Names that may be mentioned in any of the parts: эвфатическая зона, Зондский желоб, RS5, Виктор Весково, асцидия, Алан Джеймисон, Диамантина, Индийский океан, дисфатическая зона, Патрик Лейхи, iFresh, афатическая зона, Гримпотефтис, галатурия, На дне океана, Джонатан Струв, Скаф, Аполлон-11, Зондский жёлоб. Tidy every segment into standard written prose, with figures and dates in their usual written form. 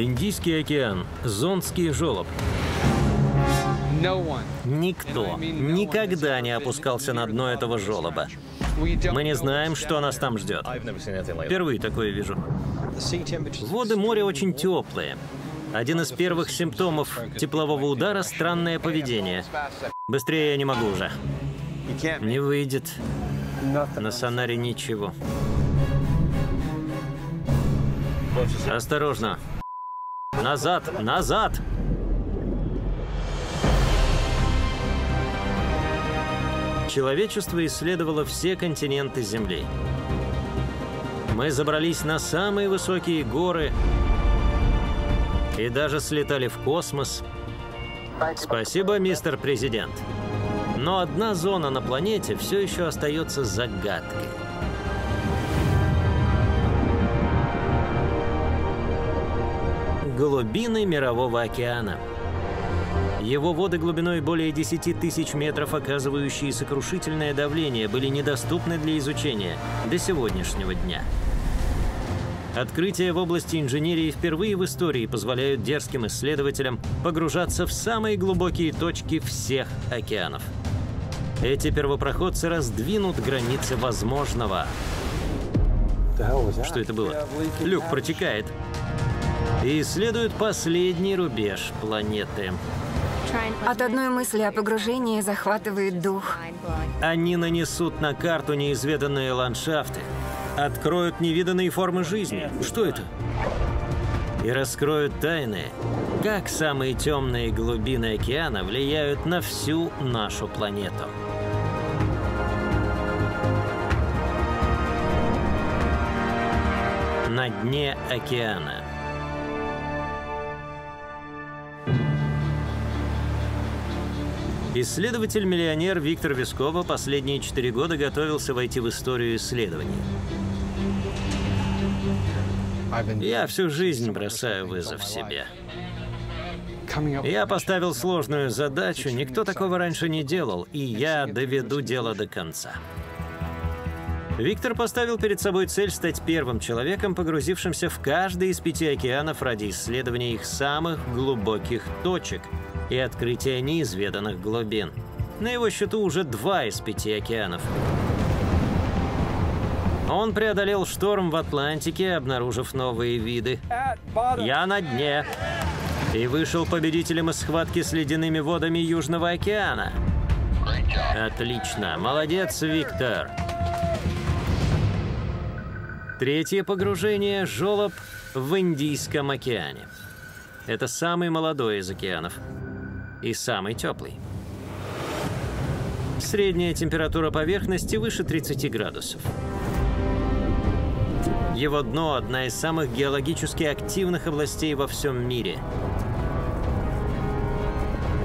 Индийский океан. Зондский жёлоб. Никто никогда не опускался на дно этого жёлоба. Мы не знаем, что нас там ждет. Впервые такое вижу. Воды моря очень теплые. Один из первых симптомов теплового удара – странное поведение. Быстрее я не могу уже. Не выйдет. На сонаре ничего. Осторожно. Назад! Назад! Человечество исследовало все континенты Земли. Мы забрались на самые высокие горы и даже слетали в космос. Спасибо, мистер президент. Но одна зона на планете все еще остается загадкой. Глубины Мирового океана. Его воды глубиной более 10 тысяч метров, оказывающие сокрушительное давление, были недоступны для изучения до сегодняшнего дня. Открытия в области инженерии впервые в истории позволяют дерзким исследователям погружаться в самые глубокие точки всех океанов. Эти первопроходцы раздвинут границы возможного. Что это было? Люк протекает. И исследуют последний рубеж планеты. От одной мысли о погружении захватывает дух. Они нанесут на карту неизведанные ландшафты, откроют невиданные формы жизни. Что это? И раскроют тайны, как самые темные глубины океана влияют на всю нашу планету. На дне океана. Исследователь-миллионер Виктор Весково последние 4 года готовился войти в историю исследований. Я всю жизнь бросаю вызов себе. Я поставил сложную задачу, никто такого раньше не делал, и я доведу дело до конца. Виктор поставил перед собой цель стать первым человеком, погрузившимся в каждый из 5 океанов ради исследования их самых глубоких точек и открытия неизведанных глубин. На его счету уже 2 из 5 океанов. Он преодолел шторм в Атлантике, обнаружив новые виды. Я на дне. И вышел победителем из схватки с ледяными водами Южного океана. Отлично. Молодец, Виктор. Третье погружение – жёлоб в Индийском океане. Это самый молодой из океанов. И самый теплый. Средняя температура поверхности выше 30 градусов. Его дно – одна из самых геологически активных областей во всем мире.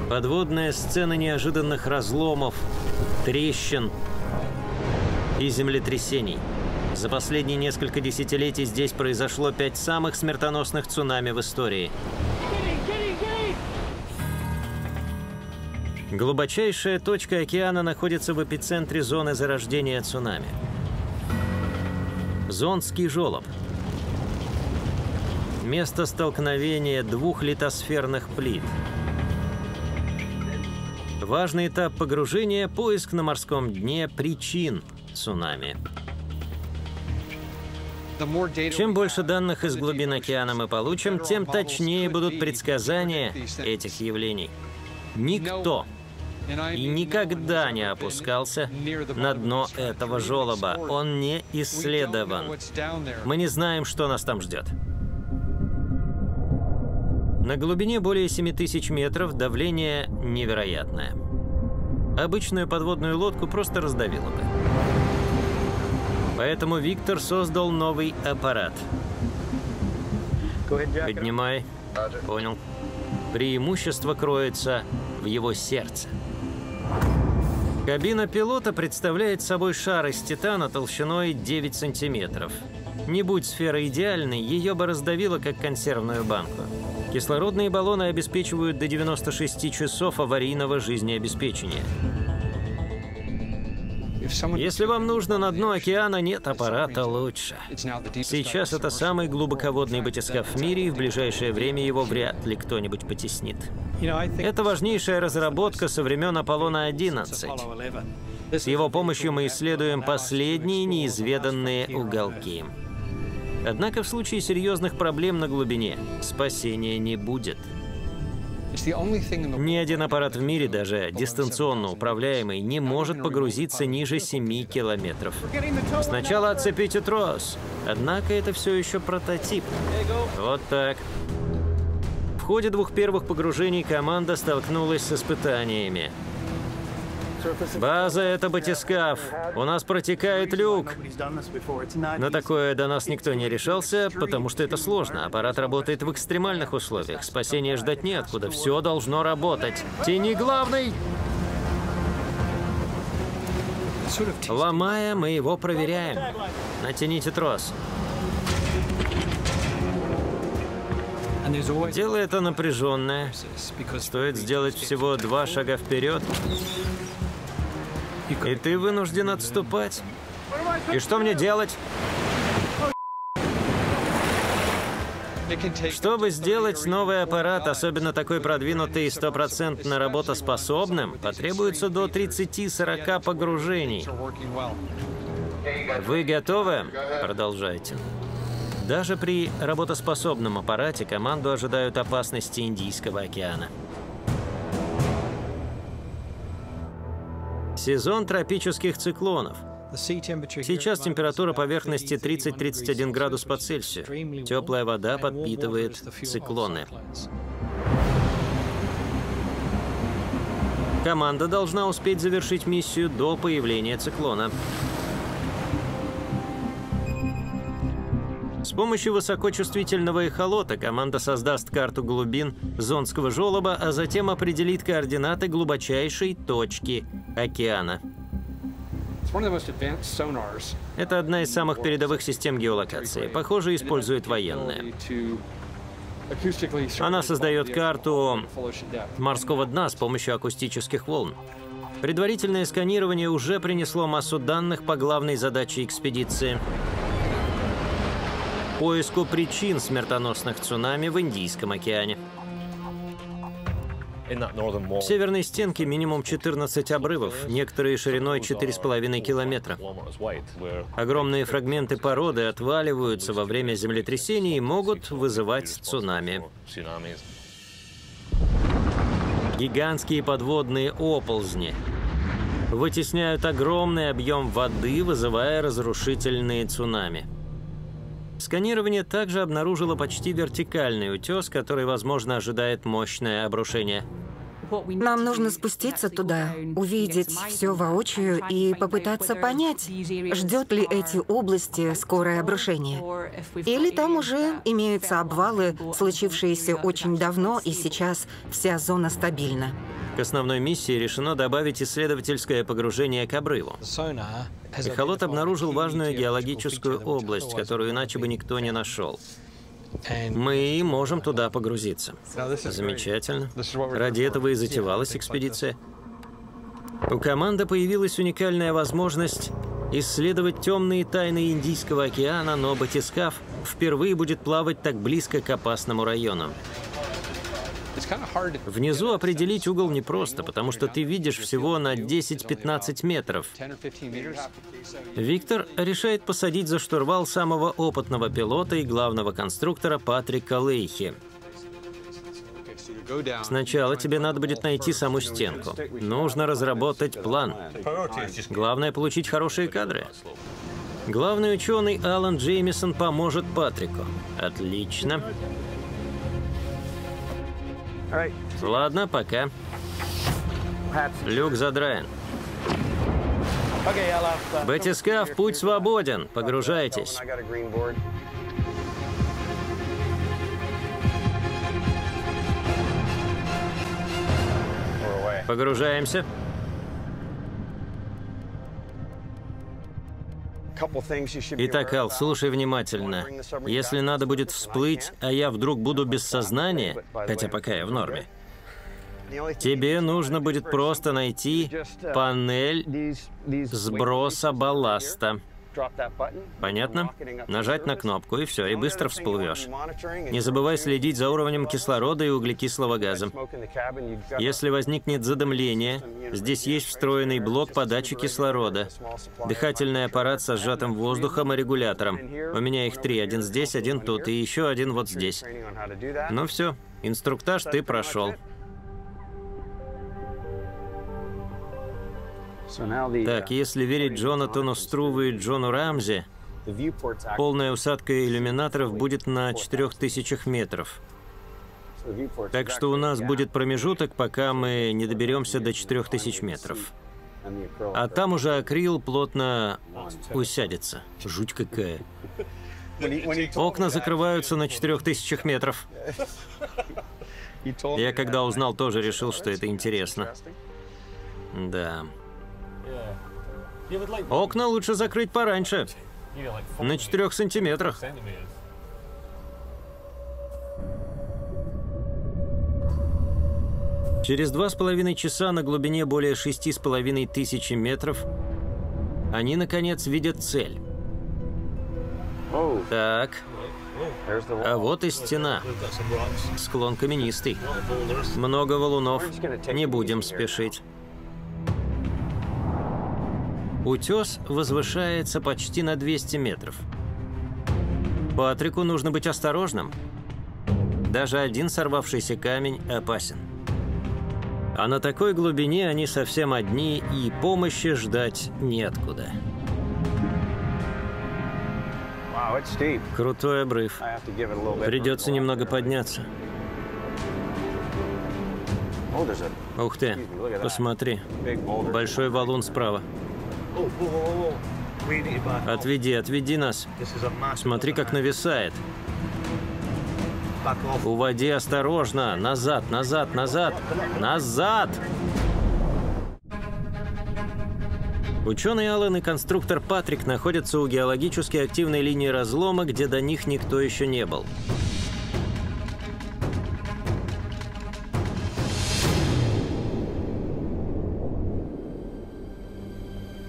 Подводная сцена неожиданных разломов, трещин и землетрясений. За последние несколько десятилетий здесь произошло 5 самых смертоносных цунами в истории. Глубочайшая точка океана находится в эпицентре зоны зарождения цунами. Зондский жёлоб. Место столкновения 2 литосферных плит. Важный этап погружения – поиск на морском дне причин цунами. Чем больше данных из глубин океана мы получим, тем точнее будут предсказания этих явлений. Никто и никогда не опускался на дно этого жёлоба. Он не исследован. Мы не знаем, что нас там ждет. На глубине более 7000 метров давление невероятное. Обычную подводную лодку просто раздавило бы. Поэтому Виктор создал новый аппарат. Поднимай. Понял. Преимущество кроется в его сердце. Кабина пилота представляет собой шар из титана толщиной 9 сантиметров. Не будь сфера идеальной, ее бы раздавило, как консервную банку. Кислородные баллоны обеспечивают до 96 часов аварийного жизнеобеспечения. Если вам нужно на дно океана, нет аппарата лучше. Сейчас это самый глубоководный батискаф в мире, и в ближайшее время его вряд ли кто-нибудь потеснит. Это важнейшая разработка со времен Аполлона-11. С его помощью мы исследуем последние неизведанные уголки. Однако в случае серьезных проблем на глубине спасения не будет. Ни один аппарат в мире, даже дистанционно управляемый, не может погрузиться ниже 7 километров. Сначала отцепите трос. Однако это все еще прототип. Вот так. В ходе двух первых погружений команда столкнулась с испытаниями. База — это батискаф. У нас протекает люк. На такое до нас никто не решался, потому что это сложно. Аппарат работает в экстремальных условиях. Спасения ждать неоткуда. Все должно работать. Тяни главный! Ломая, мы его проверяем. Натяните трос. Дело это напряженное. Стоит сделать всего 2 шага вперед, и ты вынужден отступать. И что мне делать? Чтобы сделать новый аппарат, особенно такой продвинутый и стопроцентно работоспособным, потребуется до 30-40 погружений. Вы готовы? Продолжайте. Даже при работоспособном аппарате команду ожидают опасности Индийского океана. Сезон тропических циклонов. Сейчас температура поверхности 30-31 градус по Цельсию. Теплая вода подпитывает циклоны. Команда должна успеть завершить миссию до появления циклона. С помощью высокочувствительного эхолота команда создаст карту глубин Зондского жёлоба, а затем определит координаты глубочайшей точки океана. Это одна из самых передовых систем геолокации. Похоже, используют военные. Она создает карту морского дна с помощью акустических волн. Предварительное сканирование уже принесло массу данных по главной задаче экспедиции – поиску причин смертоносных цунами в Индийском океане. В северной стенке минимум 14 обрывов, некоторые шириной 4,5 километра. Огромные фрагменты породы отваливаются во время землетрясений и могут вызывать цунами. Гигантские подводные оползни вытесняют огромный объем воды, вызывая разрушительные цунами. Сканирование также обнаружило почти вертикальный утес, который, возможно, ожидает мощное обрушение. Нам нужно спуститься туда, увидеть все воочию и попытаться понять, ждет ли эти области скорое обрушение. Или там уже имеются обвалы, случившиеся очень давно, и сейчас вся зона стабильна. К основной миссии решено добавить исследовательское погружение к обрыву. Эхолот обнаружил важную геологическую область, которую иначе бы никто не нашел. Мы можем туда погрузиться. Замечательно. Ради этого и затевалась экспедиция. У команды появилась уникальная возможность исследовать темные тайны Индийского океана, но батискаф впервые будет плавать так близко к опасному району. Внизу определить угол непросто, потому что ты видишь всего на 10-15 метров. Виктор решает посадить за штурвал самого опытного пилота и главного конструктора Патрика Лейхи. Сначала тебе надо будет найти саму стенку. Нужно разработать план. Главное — получить хорошие кадры. Главный ученый Алан Джеймисон поможет Патрику. Отлично. Ладно, пока. Люк задраен. Батискаф, путь свободен. Погружайтесь. Погружаемся. Итак, Ал, слушай внимательно. Если надо будет всплыть, а я вдруг буду без сознания, хотя пока я в норме, Тебе нужно будет просто найти панель сброса балласта. Понятно? Нажать на кнопку, и все, и быстро всплывешь. Не забывай следить за уровнем кислорода и углекислого газа. Если возникнет задымление, здесь есть встроенный блок подачи кислорода, дыхательный аппарат со сжатым воздухом и регулятором. У меня их три, один здесь, один тут, и еще один вот здесь. Ну все, инструктаж ты прошел. Так, если верить Джонатану Струву и Джону Рамзи, полная усадка иллюминаторов будет на 4000 метров. Так что у нас будет промежуток, пока мы не доберемся до 4000 метров. А там уже акрил плотно усядется. Жуть какая. Окна закрываются на 4000 метров. Я когда узнал, тоже решил, что это интересно. Да. Окна лучше закрыть пораньше, на 4 сантиметрах. Через 2,5 часа на глубине более 6500 метров они, наконец, видят цель. Так, а вот и стена. Склон каменистый. Много валунов. Не будем спешить. Утес возвышается почти на 200 метров. Патрику нужно быть осторожным. Даже один сорвавшийся камень опасен. А на такой глубине они совсем одни, и помощи ждать неоткуда. Крутой обрыв. Придется немного подняться. Ух ты, посмотри. Большой валун справа. Отведи, отведи нас. Смотри, как нависает. Уводи осторожно. Назад, назад, назад, назад! Ученый Алан и конструктор Патрик находятся у геологически активной линии разлома, где до них никто еще не был.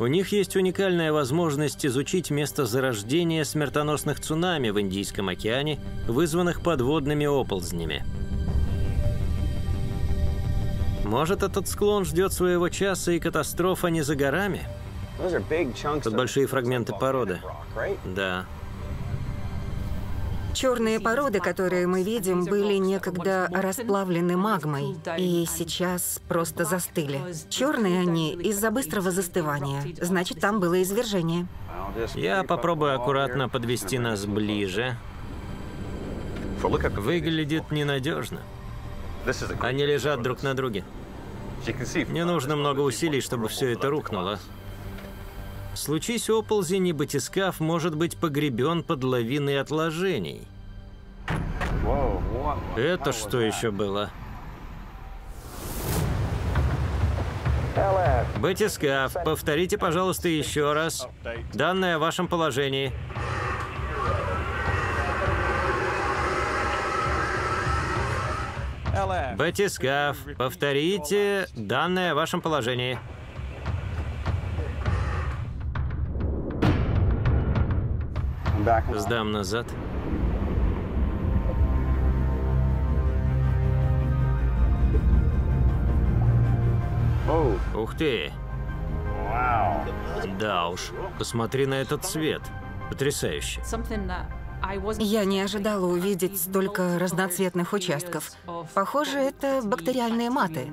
У них есть уникальная возможность изучить место зарождения смертоносных цунами в Индийском океане, вызванных подводными оползнями. Может, этот склон ждет своего часа, и катастрофа не за горами? Тут большие фрагменты породы. Да. Черные породы, которые мы видим, были некогда расплавлены магмой и сейчас просто застыли. Черные они из-за быстрого застывания. Значит, там было извержение. Я попробую аккуратно подвести нас ближе. Выглядит ненадежно. Они лежат друг на друге. Мне нужно много усилий, чтобы все это рухнуло. Случись оползень, и батискаф может быть погребен под лавиной отложений. Это что еще было? Батискаф, повторите, пожалуйста, еще раз данные о вашем положении. Батискаф, повторите данные о вашем положении. Сдам назад. Ух ты! Да уж, посмотри на этот цвет. Потрясающе. Я не ожидала увидеть столько разноцветных участков. Похоже, это бактериальные маты.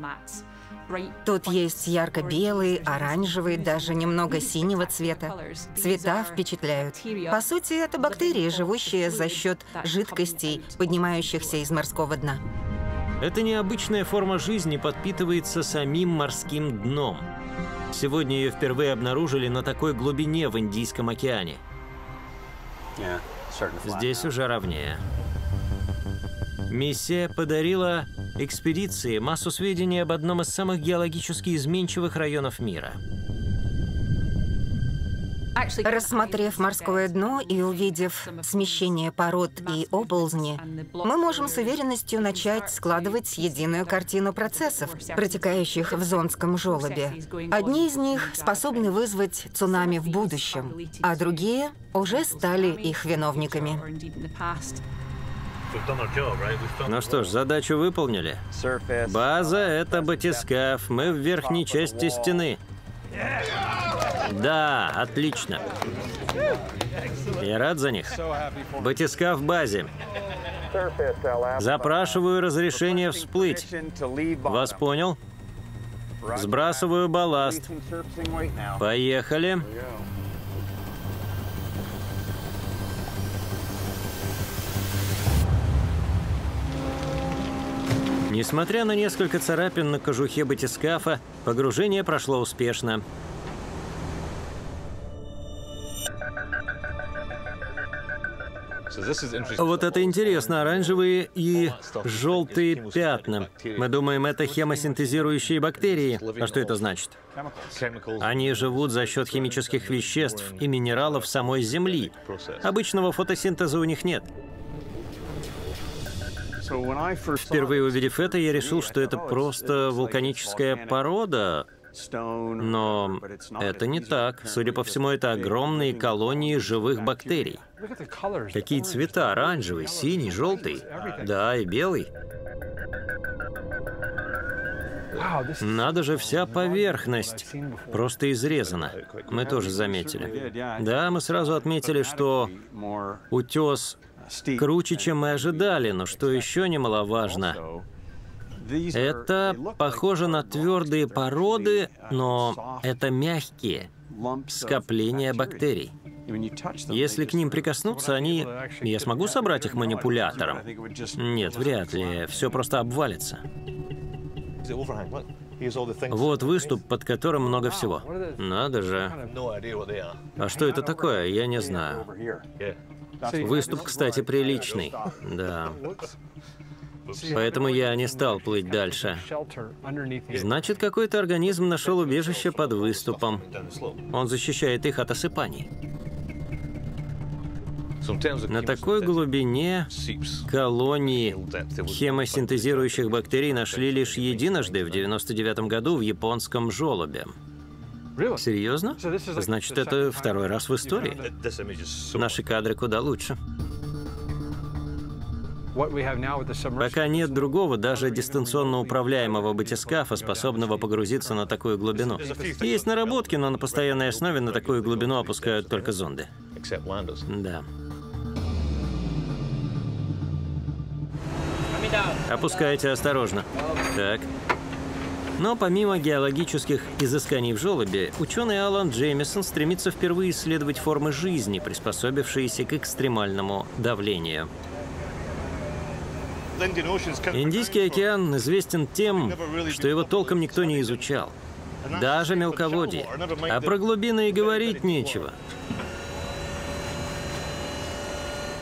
Тут есть ярко-белый, оранжевый, даже немного синего цвета. Цвета впечатляют. По сути, это бактерии, живущие за счет жидкостей, поднимающихся из морского дна. Эта необычная форма жизни подпитывается самим морским дном. Сегодня ее впервые обнаружили на такой глубине в Индийском океане. Здесь уже ровнее. Миссия подарила экспедиции массу сведений об одном из самых геологически изменчивых районов мира. Рассмотрев морское дно и увидев смещение пород и оползни, мы можем с уверенностью начать складывать единую картину процессов, протекающих в Зондском жёлобе. Одни из них способны вызвать цунами в будущем, а другие уже стали их виновниками. Ну что ж, задачу выполнили. База — это батискаф. Мы в верхней части стены. Да, отлично. Я рад за них. Батискаф в базе. Запрашиваю разрешение всплыть. Вас понял? Сбрасываю балласт. Поехали. Несмотря на несколько царапин на кожухе батискафа, погружение прошло успешно. Вот это интересно, оранжевые и желтые пятна. Мы думаем, это хемосинтезирующие бактерии. А что это значит? Они живут за счет химических веществ и минералов самой Земли. Обычного фотосинтеза у них нет. Впервые увидев это, я решил, что это просто вулканическая порода, но это не так. Судя по всему, это огромные колонии живых бактерий. Какие цвета? Оранжевый, синий, желтый, да, и белый. Надо же, вся поверхность просто изрезана. Мы тоже заметили. Да, мы сразу отметили, что утес круче, чем мы ожидали, но что еще немаловажно, это похоже на твердые породы, но это мягкие скопления бактерий. Если к ним прикоснуться, они... Я смогу собрать их манипулятором? Нет, вряд ли. Все просто обвалится. Вот выступ, под которым много всего. Надо же. А что это такое? Я не знаю. Выступ, кстати, приличный. Да. Поэтому я не стал плыть дальше. Значит, какой-то организм нашел убежище под выступом. Он защищает их от осыпаний. На такой глубине колонии хемосинтезирующих бактерий нашли лишь единожды в 1999 году в японском жёлобе. Серьезно? Значит, это второй раз в истории. Наши кадры куда лучше. Пока нет другого, даже дистанционно управляемого батискафа, способного погрузиться на такую глубину. Есть наработки, но на постоянной основе на такую глубину опускают только зонды. Да. Опускайте осторожно. Так. Но помимо геологических изысканий в жёлобе, ученый Алан Джеймисон стремится впервые исследовать формы жизни, приспособившиеся к экстремальному давлению. Индийский океан известен тем, что его толком никто не изучал. Даже мелководье. А про глубины и говорить нечего.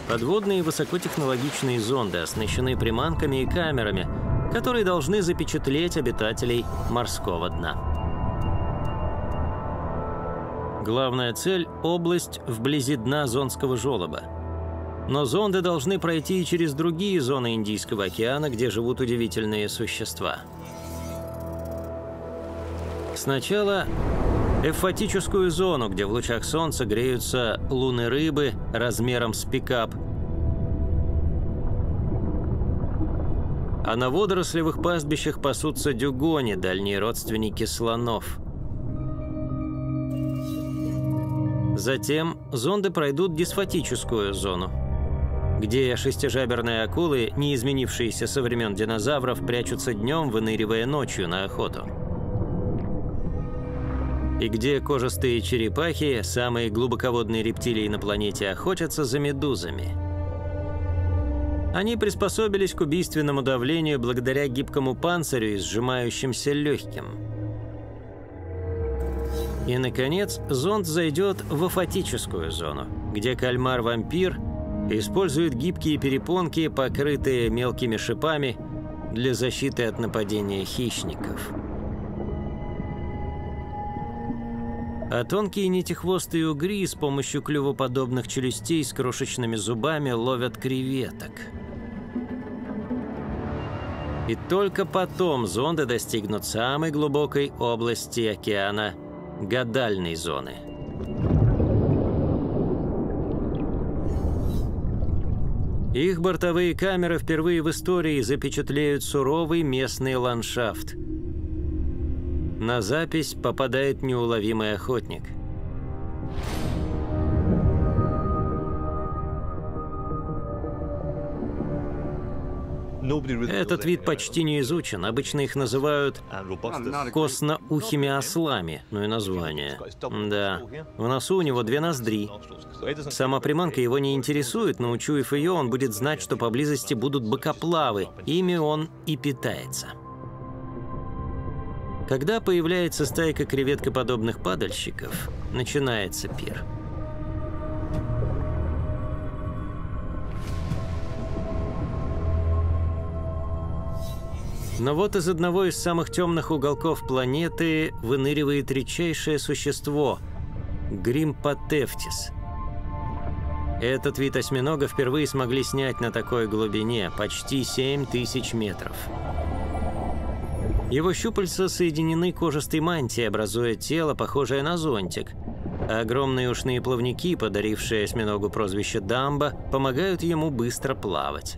Подводные высокотехнологичные зонды оснащены приманками и камерами, которые должны запечатлеть обитателей морского дна. Главная цель – область вблизи дна Зондского жёлоба. Но зонды должны пройти и через другие зоны Индийского океана, где живут удивительные существа. Сначала эвфатическую зону, где в лучах солнца греются луны рыбы размером с пикап, а на водорослевых пастбищах пасутся дюгони, дальние родственники слонов. Затем зонды пройдут дисфатическую зону, где шестижаберные акулы, не изменившиеся со времен динозавров, прячутся днем, выныривая ночью на охоту. И где кожистые черепахи, самые глубоководные рептилии на планете, охотятся за медузами. Они приспособились к убийственному давлению благодаря гибкому панцирю и сжимающимся легким. И, наконец, зонд зайдет в афатическую зону, где кальмар-вампир использует гибкие перепонки, покрытые мелкими шипами, для защиты от нападения хищников. А тонкие нитихвостые угри с помощью клювоподобных челюстей с крошечными зубами ловят креветок. И только потом зонды достигнут самой глубокой области океана – гадальной зоны. Их бортовые камеры впервые в истории запечатлеют суровый местный ландшафт. На запись попадает неуловимый охотник. Этот вид почти не изучен. Обычно их называют косноухими ослами. Ну и название. Да. В носу у него две ноздри. Сама приманка его не интересует, но, учуяв ее, он будет знать, что поблизости будут бокоплавы. Ими он и питается. Когда появляется стайка креветкоподобных падальщиков, начинается пир. Но вот из одного из самых темных уголков планеты выныривает редчайшее существо – Гримпотефтис. Этот вид осьминога впервые смогли снять на такой глубине – почти 7000 метров. Его щупальца соединены кожистой мантией, образуя тело, похожее на зонтик. А огромные ушные плавники, подарившие осьминогу прозвище «дамба», помогают ему быстро плавать.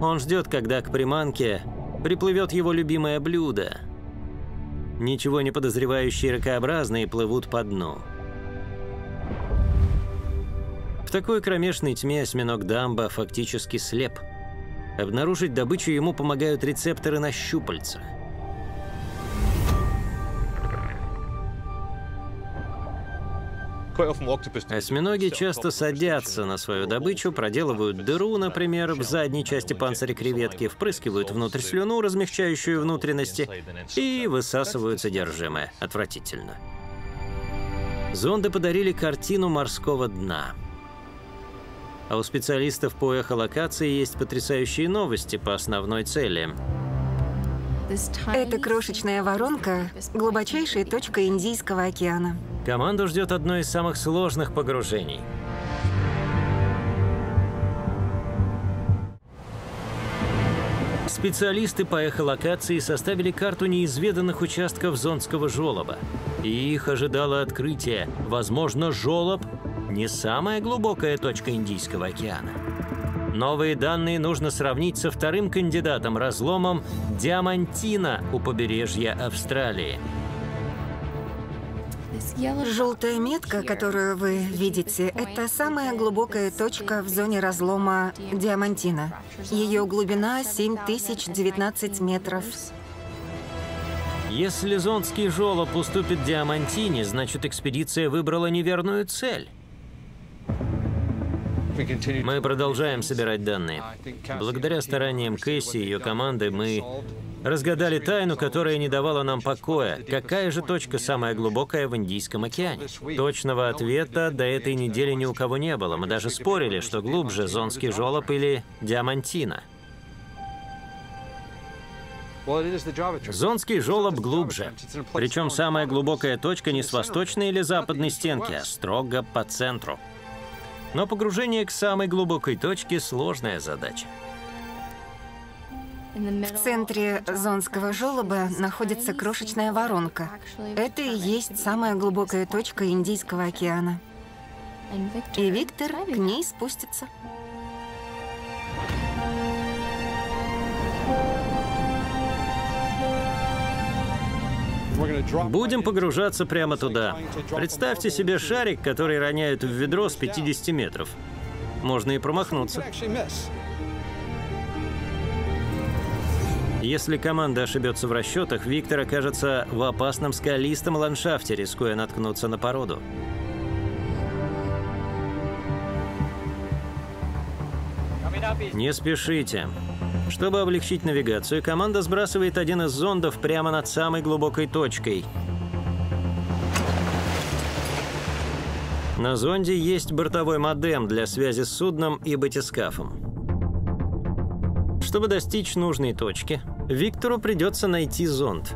Он ждет, когда к приманке приплывет его любимое блюдо. Ничего не подозревающие ракообразные плывут по дну. В такой кромешной тьме осьминог дамба фактически слеп. Обнаружить добычу ему помогают рецепторы на щупальцах. Осьминоги часто садятся на свою добычу, проделывают дыру, например, в задней части панциря креветки, впрыскивают внутрь слюну, размягчающую внутренности, и высасывают содержимое. Отвратительно. Зонды подарили картину морского дна. А у специалистов по эхолокации есть потрясающие новости по основной цели. Эта крошечная воронка – глубочайшая точка Индийского океана. Команду ждет одно из самых сложных погружений. Специалисты по эхолокации составили карту неизведанных участков Зондского жёлоба. И их ожидало открытие. Возможно, жёлоб – не самая глубокая точка Индийского океана. Новые данные нужно сравнить со вторым кандидатом – разломом Диамантина у побережья Австралии. Желтая метка, которую вы видите, это самая глубокая точка в зоне разлома Диамантина. Ее глубина 7019 метров. Если Зондский жёлоб уступит Диамантине, значит, экспедиция выбрала неверную цель. Мы продолжаем собирать данные. Благодаря стараниям Кэсси и ее команды мы разгадали тайну, которая не давала нам покоя. Какая же точка самая глубокая в Индийском океане? Точного ответа до этой недели ни у кого не было. Мы даже спорили, что глубже Зондский жёлоб или Диамантина. Зондский жёлоб глубже. Причем самая глубокая точка не с восточной или западной стенки, а строго по центру. Но погружение к самой глубокой точке – сложная задача. В центре Зондского жёлоба находится крошечная воронка. Это и есть самая глубокая точка Индийского океана. И Виктор к ней спустится. Будем погружаться прямо туда. Представьте себе шарик, который роняют в ведро с 50 метров. Можно и промахнуться. Если команда ошибется в расчетах, Виктор окажется в опасном скалистом ландшафте, рискуя наткнуться на породу. Не спешите. Чтобы облегчить навигацию, команда сбрасывает один из зондов прямо над самой глубокой точкой. На зонде есть бортовой модем для связи с судном и батискафом. Чтобы достичь нужной точки, Виктору придется найти зонд.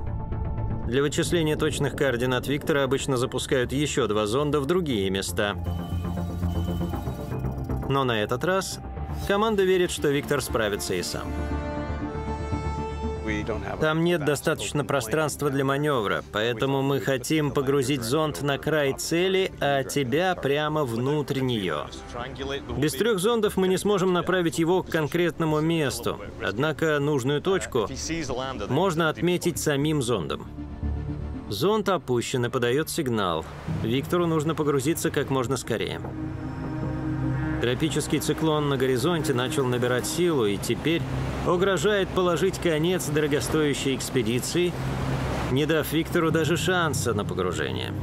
Для вычисления точных координат Виктора обычно запускают еще два зонда в другие места. Но на этот раз команда верит, что Виктор справится и сам. Там нет достаточно пространства для маневра, поэтому мы хотим погрузить зонд на край цели, а тебя прямо внутрь нее. Без трех зондов мы не сможем направить его к конкретному месту, однако нужную точку можно отметить самим зондом. Зонд опущен и подает сигнал. Виктору нужно погрузиться как можно скорее. Тропический циклон на горизонте начал набирать силу и теперь угрожает положить конец дорогостоящей экспедиции, не дав Виктору даже шанса на погружение.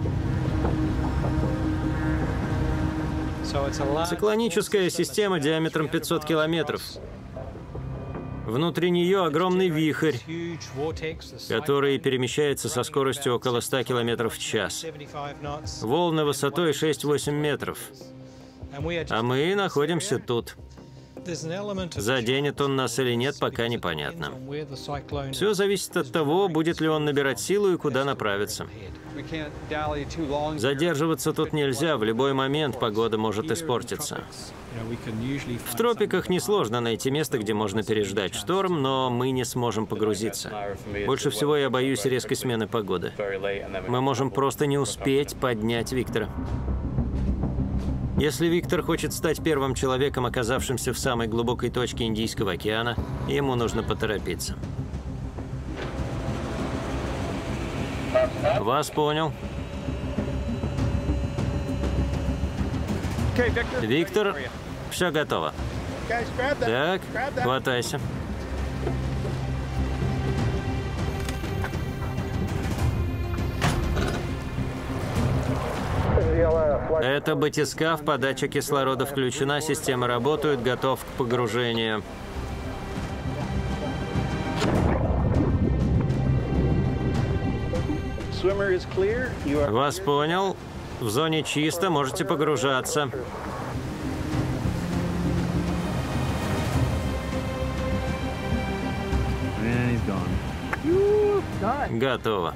Циклоническая система диаметром 500 километров. Внутри нее огромный вихрь, который перемещается со скоростью около 100 километров в час. Волны высотой 6-8 метров. А мы находимся тут. Заденет он нас или нет, пока непонятно. Все зависит от того, будет ли он набирать силу и куда направиться. Задерживаться тут нельзя, в любой момент погода может испортиться. В тропиках несложно найти место, где можно переждать шторм, но мы не сможем погрузиться. Больше всего я боюсь резкой смены погоды. Мы можем просто не успеть поднять Виктора. Если Виктор хочет стать первым человеком, оказавшимся в самой глубокой точке Индийского океана, ему нужно поторопиться. Вас понял. Виктор, все готово. Так, хватайся. Это батискаф, подача кислорода включена, системы работают, готов к погружению. Вас понял. В зоне чисто, можете погружаться. Готово.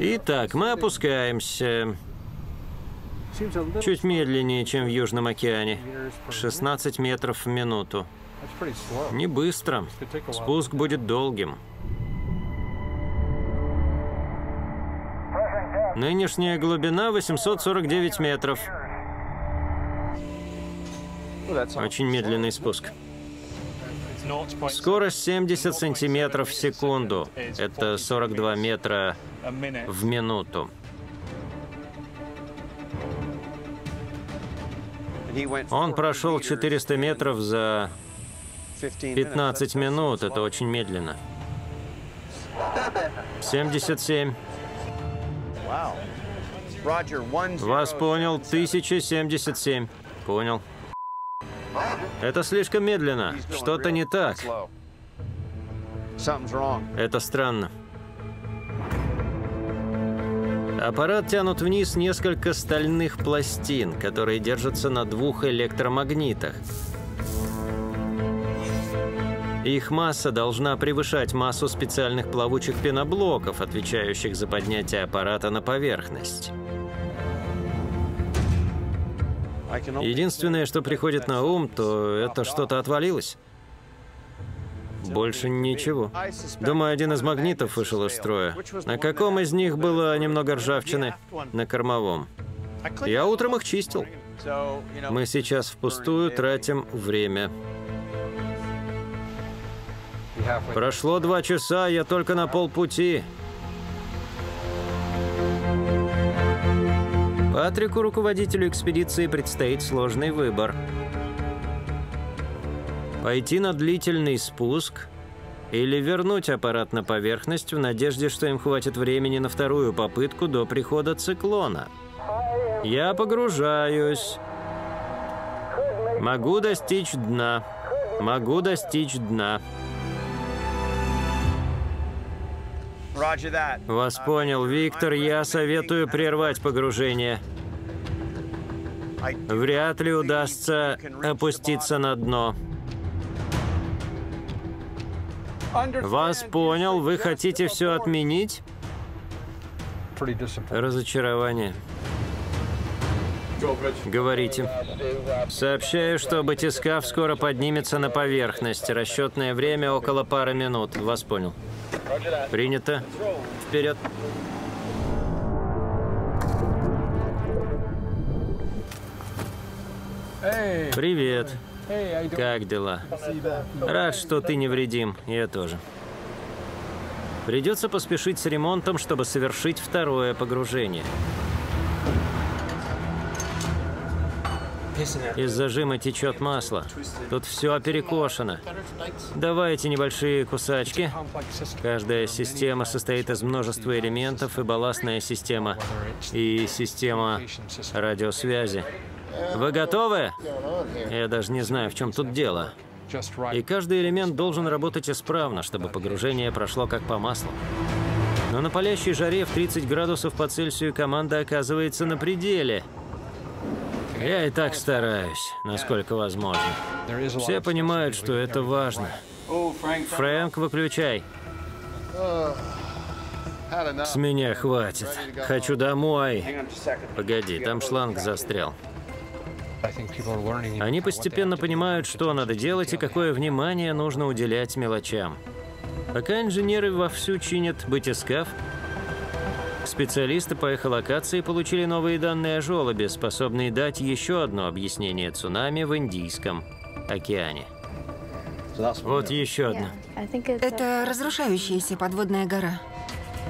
Итак, мы опускаемся чуть медленнее, чем в Южном океане. 16 метров в минуту. Не быстро. Спуск будет долгим. Нынешняя глубина 849 метров. Очень медленный спуск. Скорость 70 сантиметров в секунду. Это 42 метра в минуту. Он прошел 400 метров за 15 минут. Это очень медленно. 77. Вас понял. 1077. Понял. Это слишком медленно. Что-то не так. Это странно. Аппарат тянут вниз несколько стальных пластин, которые держатся на двух электромагнитах. Их масса должна превышать массу специальных плавучих пеноблоков, отвечающих за поднятие аппарата на поверхность. Единственное, что приходит на ум, то это что-то отвалилось. Больше ничего. Думаю, один из магнитов вышел из строя. На каком из них было немного ржавчины? На кормовом. Я утром их чистил. Мы сейчас впустую тратим время. Прошло 2 часа, я только на полпути. Патрику, руководителю экспедиции, предстоит сложный выбор. Пойти на длительный спуск или вернуть аппарат на поверхность в надежде, что им хватит времени на вторую попытку до прихода циклона. Я погружаюсь. Могу достичь дна. Могу достичь дна. Вас понял, Виктор. Я советую прервать погружение. Вряд ли удастся опуститься на дно. Вас понял, вы хотите все отменить? Разочарование. Говорите. Сообщаю, что батискаф скоро поднимется на поверхность. Расчетное время около пары минут. Вас понял. Принято. Вперед. Привет. Как дела? Рад, что ты невредим. Я тоже. Придется поспешить с ремонтом, чтобы совершить второе погружение. Из зажима течет масло. Тут все перекошено. Давайте небольшие кусачки. Каждая система состоит из множества элементов, и балластная система, и система радиосвязи. Вы готовы? Я даже не знаю, в чем тут дело. И каждый элемент должен работать исправно, чтобы погружение прошло как по маслу. Но на палящей жаре в 30 градусов по Цельсию команда оказывается на пределе. Я и так стараюсь, насколько возможно. Все понимают, что это важно. Фрэнк, выключай. С меня хватит. Хочу домой. Погоди, там шланг застрял. Они постепенно понимают, что надо делать и какое внимание нужно уделять мелочам. Пока инженеры вовсю чинят батискаф, специалисты по эхолокации получили новые данные о жёлобе, способные дать еще одно объяснение цунами в Индийском океане. Вот еще одно. Это разрушающаяся подводная гора.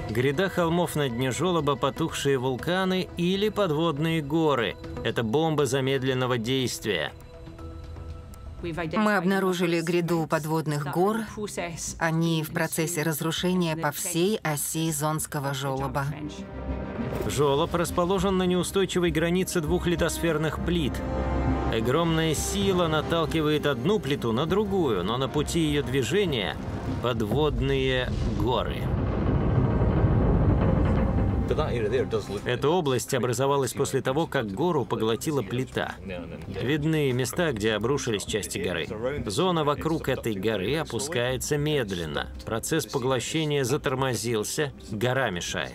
Гряда холмов на дне жёлоба, потухшие вулканы или подводные горы. Это бомба замедленного действия. Мы обнаружили гряду подводных гор. Они в процессе разрушения по всей оси Зондского жёлоба. Жёлоб расположен на неустойчивой границе двух литосферных плит. Огромная сила наталкивает одну плиту на другую, но на пути ее движения – подводные горы. Эта область образовалась после того, как гору поглотила плита. Видны места, где обрушились части горы. Зона вокруг этой горы опускается медленно. Процесс поглощения затормозился, гора мешает.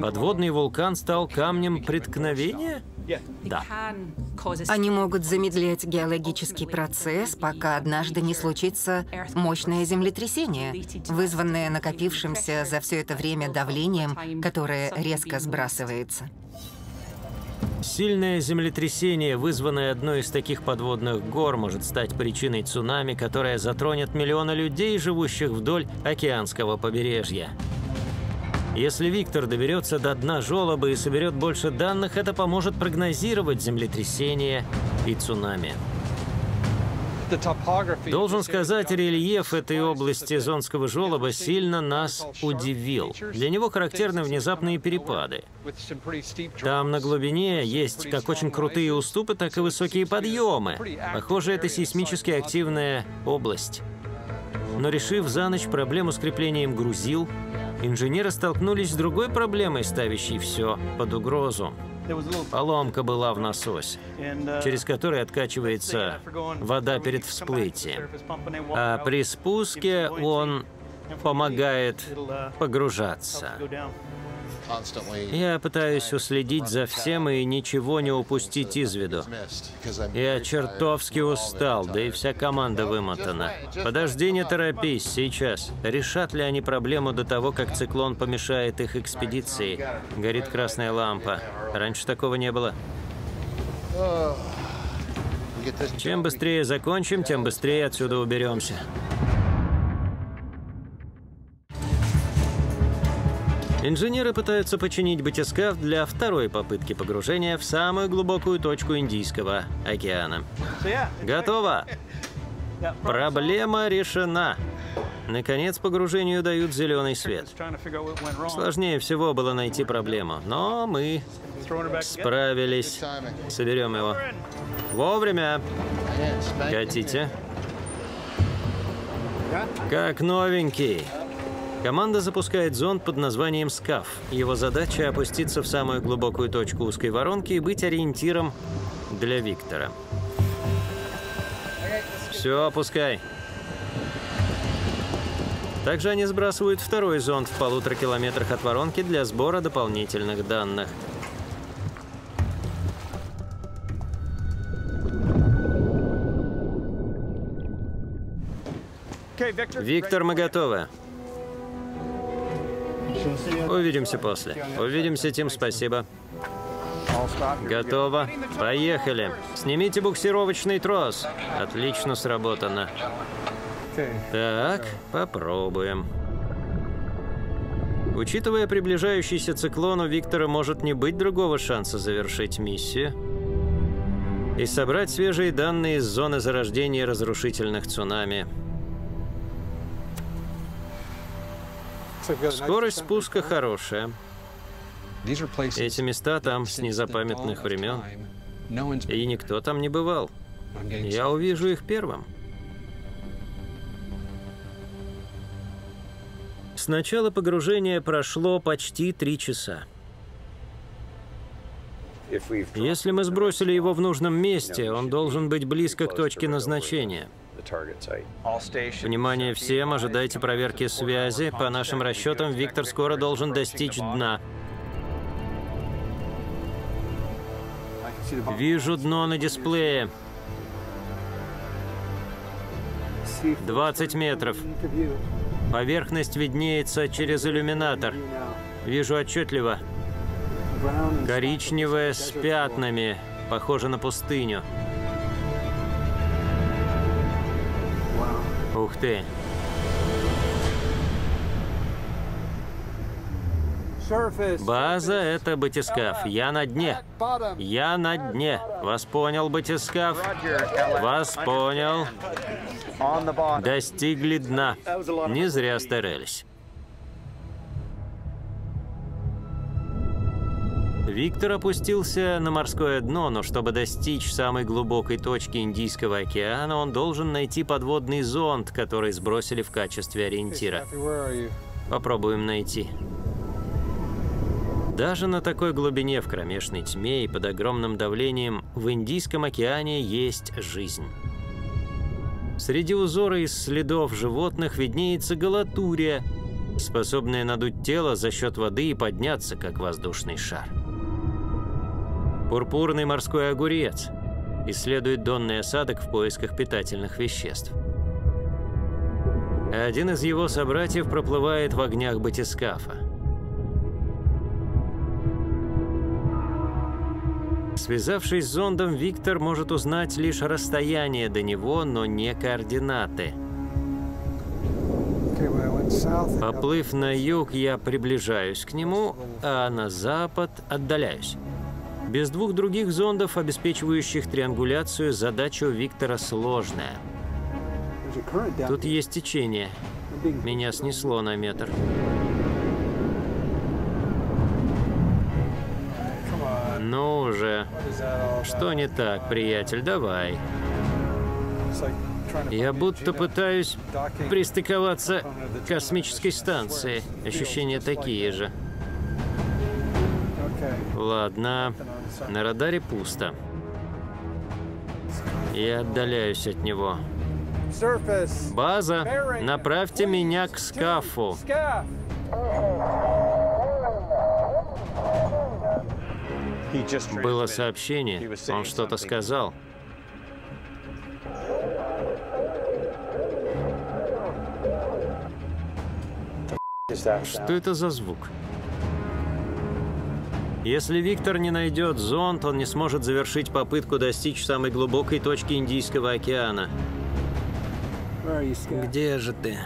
Подводный вулкан стал камнем преткновения? Да. Они могут замедлять геологический процесс, пока однажды не случится мощное землетрясение, вызванное накопившимся за все это время давлением, которое резко сбрасывается. Сильное землетрясение, вызванное одной из таких подводных гор, может стать причиной цунами, которая затронет миллионы людей, живущих вдоль океанского побережья. Если Виктор доберется до дна жёлоба и соберет больше данных, это поможет прогнозировать землетрясения и цунами. Должен сказать, рельеф этой области Зондского жёлоба сильно нас удивил. Для него характерны внезапные перепады. Там на глубине есть как очень крутые уступы, так и высокие подъемы. Похоже, это сейсмически активная область. Но решив за ночь проблему с креплением грузил, инженеры столкнулись с другой проблемой, ставящей все под угрозу. Поломка была в насосе, через который откачивается вода перед всплытием. А при спуске он помогает погружаться. Я пытаюсь уследить за всем и ничего не упустить из виду. Я чертовски устал, да и вся команда вымотана. Подожди, не торопись, сейчас. Решат ли они проблему до того, как циклон помешает их экспедиции? Горит красная лампа. Раньше такого не было. Чем быстрее закончим, тем быстрее отсюда уберемся. Инженеры пытаются починить батискаф для второй попытки погружения в самую глубокую точку Индийского океана. Готово! Проблема решена. Наконец, погружению дают зеленый свет. Сложнее всего было найти проблему, но мы справились. Соберем его. Вовремя. Катите. Как новенький. Команда запускает зонд под названием «Скаф». Его задача – опуститься в самую глубокую точку узкой воронки и быть ориентиром для Виктора. Все, опускай. Также они сбрасывают второй зонд в 1,5 километрах от воронки для сбора дополнительных данных. Виктор, мы готовы. Увидимся после. Увидимся, Тим, спасибо. Готово. Поехали. Снимите буксировочный трос. Отлично сработано. Так, попробуем. Учитывая приближающийся циклон, у Виктора может не быть другого шанса завершить миссию и собрать свежие данные из зоны зарождения разрушительных цунами. Скорость спуска хорошая. Эти места там с незапамятных времен. И никто там не бывал. Я увижу их первым. С начала погружения прошло почти 3 часа. Если мы сбросили его в нужном месте, он должен быть близко к точке назначения. Внимание всем, ожидайте проверки связи. По нашим расчетам, Виктор скоро должен достичь дна. Вижу дно на дисплее. 20 метров. Поверхность виднеется через иллюминатор. Вижу отчетливо. Коричневое с пятнами. Похоже на пустыню. Ух ты! База — это батискаф. Я на дне. Я на дне. Вас понял, батискаф. Вас понял. Достигли дна. Не зря старались. Виктор опустился на морское дно, но чтобы достичь самой глубокой точки Индийского океана, он должен найти подводный зонд, который сбросили в качестве ориентира. Попробуем найти. Даже на такой глубине, в кромешной тьме и под огромным давлением, в Индийском океане есть жизнь. Среди узора из следов животных виднеется галатурия, способная надуть тело за счет воды и подняться, как воздушный шар. Пурпурный морской огурец исследует донный осадок в поисках питательных веществ. Один из его собратьев проплывает в огнях батискафа. Связавшись с зондом, Виктор может узнать лишь расстояние до него, но не координаты. Поплыв на юг, я приближаюсь к нему, а на запад отдаляюсь. Без двух других зондов, обеспечивающих триангуляцию, задача у Виктора сложная. Тут есть течение. Меня снесло на метр. Ну уже. Что не так, приятель? Давай. Я будто пытаюсь пристыковаться к космической станции. Ощущения такие же. Ладно, на радаре пусто. Я отдаляюсь от него. База, направьте меня к скафу. Было сообщение, он что-то сказал. Что это за звук? Если Виктор не найдет зонд, он не сможет завершить попытку достичь самой глубокой точки Индийского океана. Где же ты?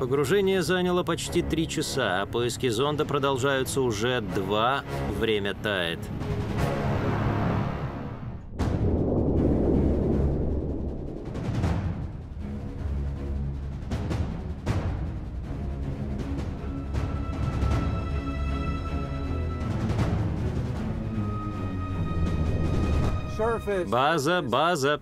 Погружение заняло почти 3 часа, а поиски зонда продолжаются уже 2, время тает. База, база.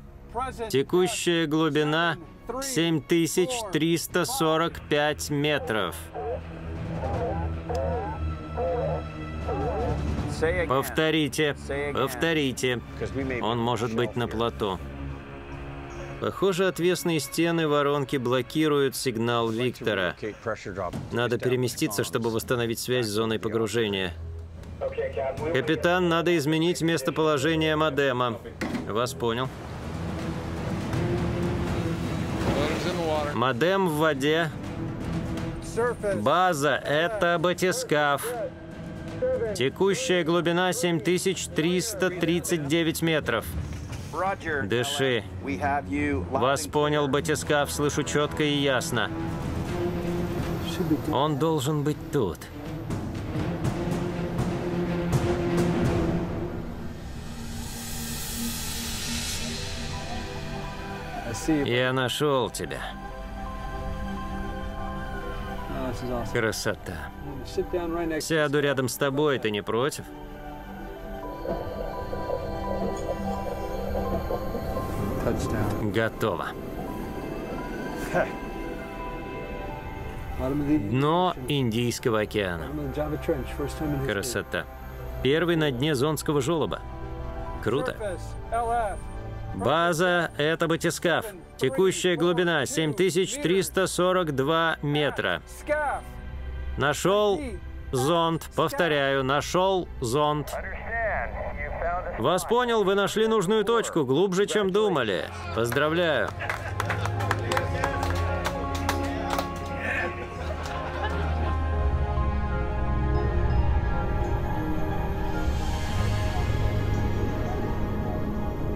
Текущая глубина 7345 метров. Повторите, повторите. Он может быть на плато. Похоже, отвесные стены воронки блокируют сигнал Виктора. Надо переместиться, чтобы восстановить связь с зоной погружения. Капитан, надо изменить местоположение модема. Вас понял. Модем в воде. База – это батискаф. Текущая глубина 7339 метров. Дыши. Вас понял, батискаф, слышу четко и ясно. Он должен быть тут. Я нашел тебя. Красота. Сяду рядом с тобой, ты не против? Готово. Дно Индийского океана. Красота. Первый на дне Зондского жёлоба. Круто. База – это батискаф. Текущая глубина – 7342 метра. Нашел зонд. Повторяю, нашел зонд. Вас понял, вы нашли нужную точку, глубже, чем думали. Поздравляю.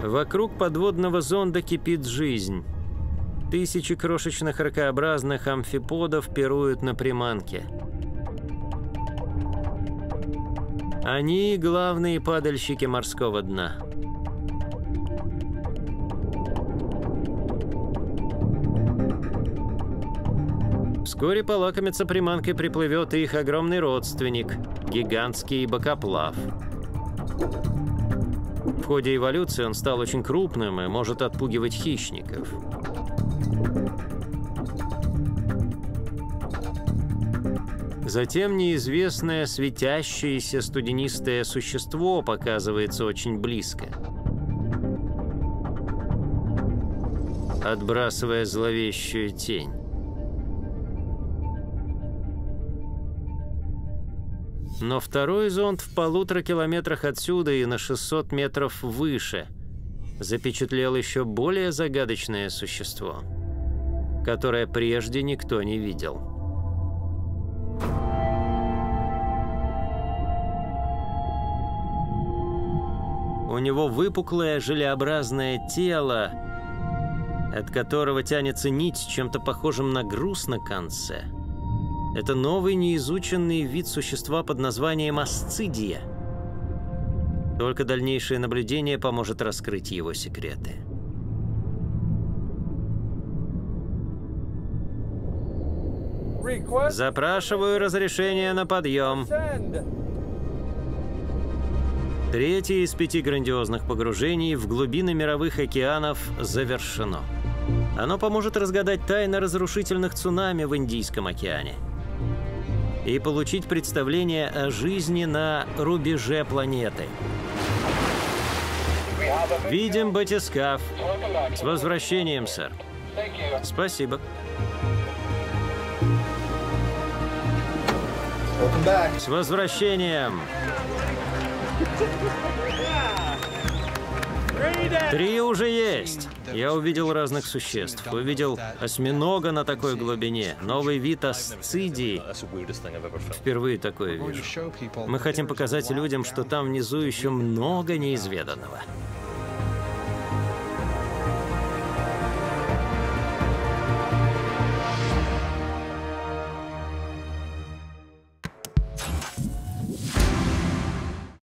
Вокруг подводного зонда кипит жизнь. Тысячи крошечных ракообразных амфиподов пируют на приманке. Они – главные падальщики морского дна. Вскоре полакомиться приманкой приплывет и их огромный родственник – гигантский бокоплав. В ходе эволюции он стал очень крупным и может отпугивать хищников. Затем неизвестное светящееся студенистое существо показывается очень близко. Отбрасывая зловещую тень. Но второй зонд в 1,5 километрах отсюда и на 600 метров выше запечатлел еще более загадочное существо, которое прежде никто не видел. У него выпуклое желеобразное тело, от которого тянется нить с чем-то похожим на груз на конце. Это новый неизученный вид существа под названием асцидия. Только дальнейшее наблюдение поможет раскрыть его секреты. Запрашиваю разрешение на подъем. Третье из 5 грандиозных погружений в глубины мировых океанов завершено. Оно поможет разгадать тайны разрушительных цунами в Индийском океане и получить представление о жизни на рубеже планеты. Видим батискаф. С возвращением, сэр. Спасибо. С возвращением. 3 уже есть. Я увидел разных существ. Увидел осьминога на такой глубине. Новый вид асцидии. Впервые такое вижу. Мы хотим показать людям, что там внизу еще много неизведанного.